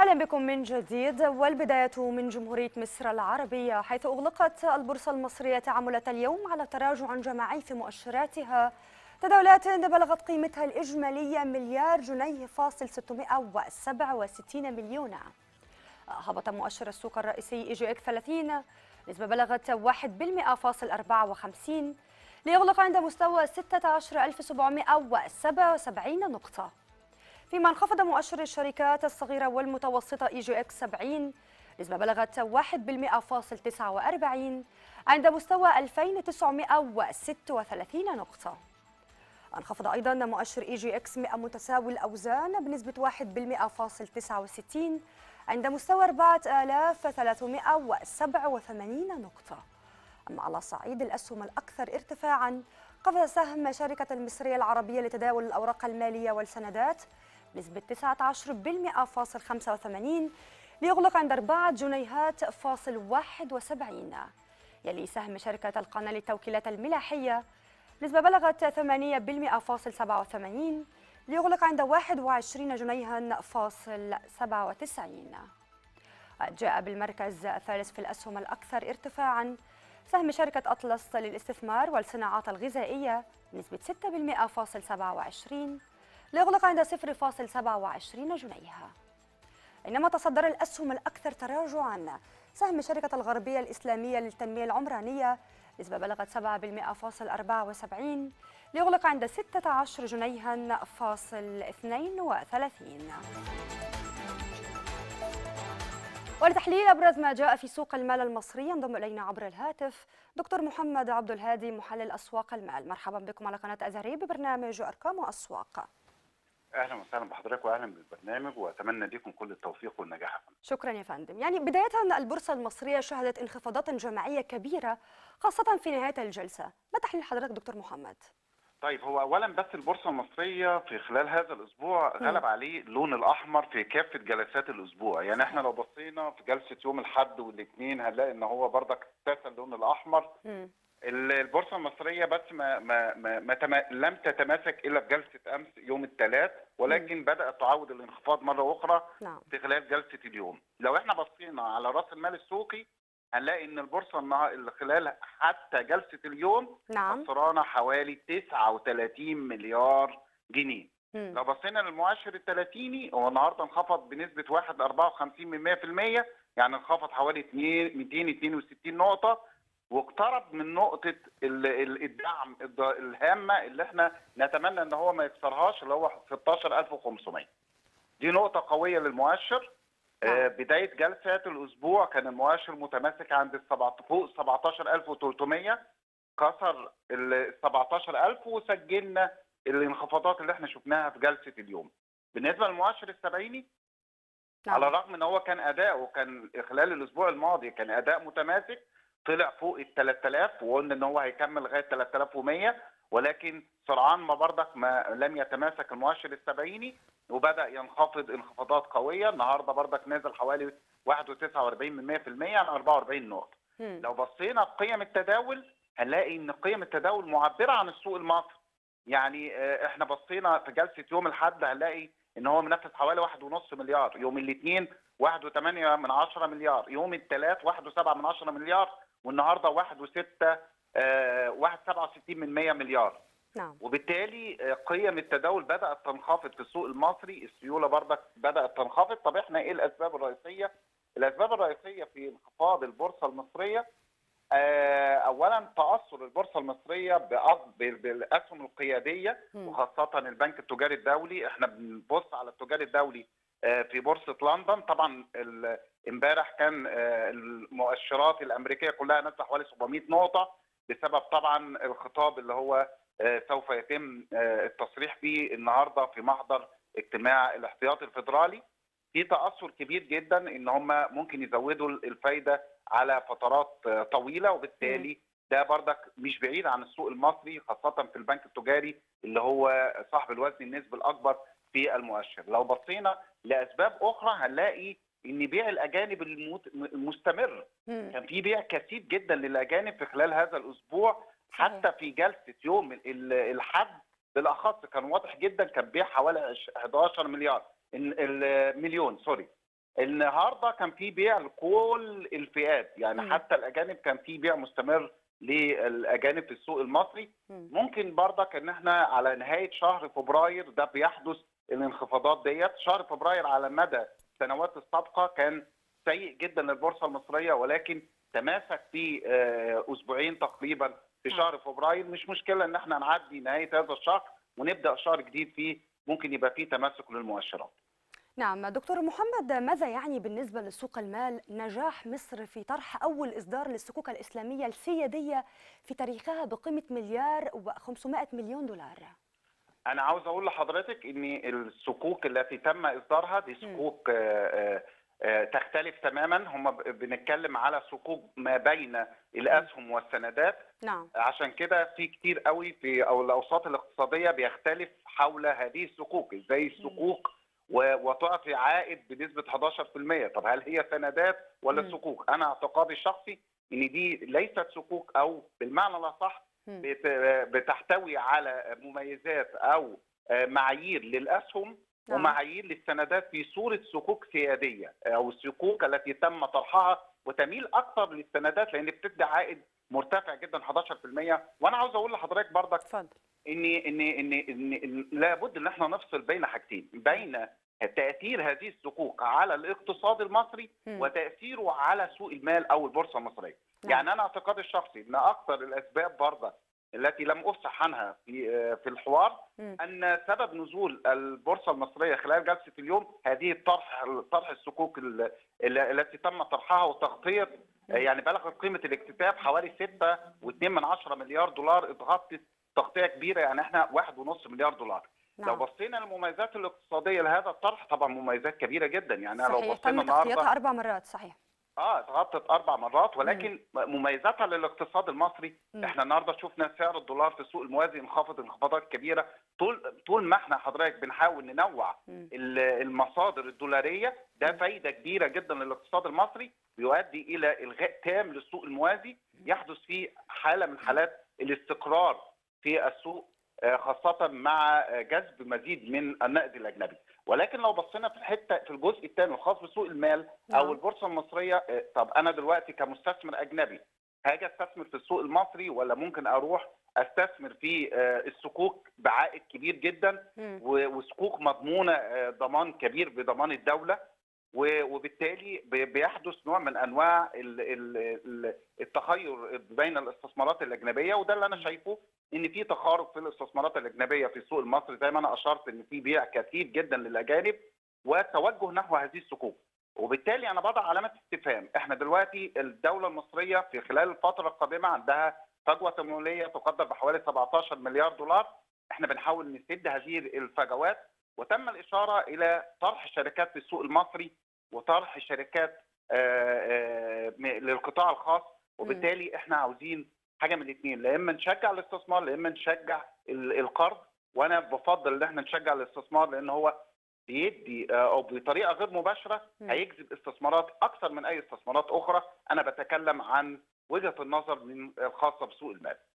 أهلا بكم من جديد. والبداية من جمهورية مصر العربية، حيث أغلقت البورصة المصرية تعاملة اليوم على تراجع جماعي في مؤشراتها، تداولات بلغت قيمتها الإجمالية 1,667 مليون جنيه. هبط مؤشر السوق الرئيسي اي جي اكس 30 نسبة بلغت 1.54% ليغلق عند مستوى 16,777 نقطة، فيما انخفض مؤشر الشركات الصغيرة والمتوسطة اي جي اكس 70 نسبة بلغت 1.49% عند مستوى 2936 نقطة. انخفض أيضا مؤشر اي جي اكس 100 متساوي الأوزان بنسبة 1.69% عند مستوى 4387 نقطة. أما على صعيد الأسهم الأكثر ارتفاعا، قفز سهم شركة المصرية العربية لتداول الأوراق المالية والسندات بنسبة 19.85 ليغلق عند 4 جنيهات فاصل 71. يلي سهم شركة القناة للتوكيلات الملاحية نسبة بلغت 8.87 ليغلق عند 21 جنيها فاصل 97. جاء بالمركز الثالث في الأسهم الأكثر ارتفاعاً سهم شركة أطلس للاستثمار والصناعات الغذائية بنسبة 6.27 ليغلق عند 0.27 جنيها. إنما تصدر الأسهم الأكثر تراجعاً سهم شركة الغربية الإسلامية للتنمية العمرانية نسبة بلغت 7.74 ليغلق عند 16 جنيها فاصل 32. ولتحليل أبرز ما جاء في سوق المال المصري ينضم إلينا عبر الهاتف دكتور محمد عبد الهادي، محلل أسواق المال. مرحبا بكم على قناة أزهري ببرنامج أرقام وأسواق. أهلا وسهلا بحضرتك وأهلا بالبرنامج، وأتمنى لكم كل التوفيق والنجاح. شكرا يا فندم. يعني بداية البورصة المصرية شهدت انخفاضات جماعية كبيرة خاصة في نهاية الجلسة، ما تحليل حضرتك دكتور محمد؟ طيب، هو أولا بس البورصة المصرية في خلال هذا الأسبوع غلب عليه اللون الأحمر في كافة جلسات الأسبوع، يعني احنا لو بصينا في جلسة يوم الأحد والاثنين هنلاقي إن هو برضك اكتسى اللون الأحمر. البورصه المصريه بس لم تتماسك الا في جلسه امس يوم الثلاث، ولكن بدات تعود الانخفاض مره اخرى في خلال جلسه اليوم. لو احنا بصينا على راس المال السوقي هنلاقي ان البورصه خلال حتى جلسه اليوم خسرانه حوالي 39 مليار جنيه. لو بصينا للمؤشر الثلاثيني هو النهارده انخفض بنسبه 1.54%، يعني انخفض حوالي 262 نقطه، واقترب من نقطة الدعم الهامة اللي احنا نتمنى ان هو ما يكسرهاش اللي هو 16,500. دي نقطة قوية للمؤشر. بداية جلسات الأسبوع كان المؤشر متماسك عند فوق 17,300، كسر ال 17,000 وسجلنا الانخفاضات اللي احنا شفناها في جلسة اليوم. بالنسبة للمؤشر السبعيني على الرغم ان هو كان أداءه كان خلال الأسبوع الماضي كان أداء متماسك، طلع فوق ال 3000 وقلنا ان هو هيكمل لغايه 3100، ولكن سرعان ما برضك ما لم يتماسك المؤشر السبعيني وبدا ينخفض انخفاضات قويه. النهارده برضك نازل حوالي 1.49% عن 44 نقطه. لو بصينا قيم التداول هنلاقي ان قيم التداول معبره عن السوق المصري، يعني احنا بصينا في جلسه يوم الاحد هنلاقي ان هو منافس حوالي 1.5 مليار، يوم الاثنين 1.8 مليار، يوم الثلاث 1.7 مليار، والنهارده 1.67 مليار. وبالتالي قيم التداول بدات تنخفض في السوق المصري، السيوله برضك بدات تنخفض. طب احنا ايه الاسباب الرئيسيه؟ الاسباب الرئيسيه في انخفاض البورصه المصريه اولا تاثر البورصه المصريه بالاسهم القياديه وخاصه البنك التجاري الدولي. احنا بنبص على التجاري الدولي في بورصه لندن، طبعا امبارح كان المؤشرات الامريكيه كلها نازله حوالي 700 نقطه بسبب طبعا الخطاب اللي هو سوف يتم التصريح به النهارده في محضر اجتماع الاحتياطي الفيدرالي. في تاثر كبير جدا ان هم ممكن يزودوا الفايده على فترات طويله، وبالتالي ده بردك مش بعيد عن السوق المصري خاصه في البنك التجاري اللي هو صاحب الوزن النسبي الاكبر في المؤشر. لو بصينا لاسباب اخرى هنلاقي ان بيع الاجانب المستمر، كان في بيع كثيف جدا للاجانب في خلال هذا الاسبوع، حتى في جلسه يوم الاحد بالاخص كان واضح جدا، كان بيع حوالي 11 مليون. النهارده كان في بيع لكل الفئات، يعني حتى الاجانب كان في بيع مستمر للاجانب في السوق المصري. ممكن برضك ان احنا على نهايه شهر فبراير ده بيحدث الانخفاضات ديت. شهر فبراير على مدى السنوات السابقه كان سيء جدا للبورصه المصريه، ولكن تماسك في اسبوعين تقريبا في شهر فبراير. مش مشكله ان احنا نعدي نهايه هذا الشهر ونبدا شهر جديد فيه ممكن يبقى فيه تماسك للمؤشرات. نعم دكتور محمد، ماذا يعني بالنسبة لسوق المال نجاح مصر في طرح أول إصدار للسكوك الإسلامية السيادية في تاريخها بقيمة $1,500,000,000؟ أنا عاوز أقول لحضرتك إن السكوك التي تم إصدارها دي سكوك تختلف تماما. هم بنتكلم على سكوك ما بين الأسهم والسندات. نعم. عشان كده في كتير قوي في أو الأوساط الاقتصادية بيختلف حول هذه السكوك، إزاي السكوك وتعطي عائد بنسبه 11%. طب هل هي سندات ولا سكوك؟ انا اعتقادي الشخصي ان دي ليست سكوك، او بالمعنى الاصح بتحتوي على مميزات او معايير للاسهم ومعايير للسندات في صوره سكوك سياديه او السكوك التي تم طرحها، وتميل اكثر للسندات لان بتدي عائد مرتفع جدا 11%. وانا عاوز اقول لحضرتك برضك اتفضل إن لابد إن احنا نفصل بين حاجتين، بين تأثير هذه السكوك على الاقتصاد المصري وتأثيره على سوق المال أو البورصة المصرية. يعني أنا اعتقادي الشخصي إن أكثر الأسباب برضه التي لم أفصح عنها في الحوار أن سبب نزول البورصة المصرية خلال جلسة اليوم هذه طرح السكوك التي تم طرحها وتغطية يعني بلغت قيمة الاكتتاب حوالي 6.2 مليار دولار، اتغطت تغطيه كبيره، يعني احنا 1.5 مليار دولار. نعم. لو بصينا للمميزات الاقتصاديه لهذا الطرح طبعا مميزات كبيره جدا، يعني صحيح. لو بصينا النهارده 4 مرات صحيح اتغطت 4 مرات، ولكن مميزاتها للاقتصاد المصري احنا النهارده شفنا سعر الدولار في السوق الموازي انخفض انخفاضات كبيره. طول ما احنا حضرتك بنحاول ننوع المصادر الدولاريه ده فايده كبيره جدا للاقتصاد المصري، بيؤدي الى الغاء تام للسوق الموازي يحدث فيه حاله من حالات الاستقرار في السوق، خاصة مع جذب مزيد من النقد الأجنبي. ولكن لو بصينا في الجزء الثاني الخاص بسوق المال أو البورصة المصرية، طب أنا دلوقتي كمستثمر أجنبي هاجي أستثمر في السوق المصري ولا ممكن أروح أستثمر في السكوك بعائد كبير جدا وسكوك مضمونة ضمان كبير بضمان الدولة، وبالتالي بيحدث نوع من انواع التخير بين الاستثمارات الاجنبيه، وده اللي انا شايفه ان في تخارج في الاستثمارات الاجنبيه في السوق المصري. زي ما انا اشرت ان في بيع كثير جدا للاجانب وتوجه نحو هذه السكوك، وبالتالي انا بضع علامه استفهام. احنا دلوقتي الدوله المصريه في خلال الفتره القادمه عندها فجوه تمويليه تقدر بحوالي 17 مليار دولار، احنا بنحاول نسد هذه الفجوات. وتم الاشاره الى طرح شركات في السوق المصري وطرح شركات للقطاع الخاص، وبالتالي احنا عاوزين حاجه من الاثنين، لا اما نشجع الاستثمار لا اما نشجع القرض. وانا بفضل ان احنا نشجع الاستثمار لان هو بيدي او بطريقه غير مباشره هيجذب استثمارات اكثر من اي استثمارات اخرى. انا بتكلم عن وجهه النظر الخاصه بسوق المال.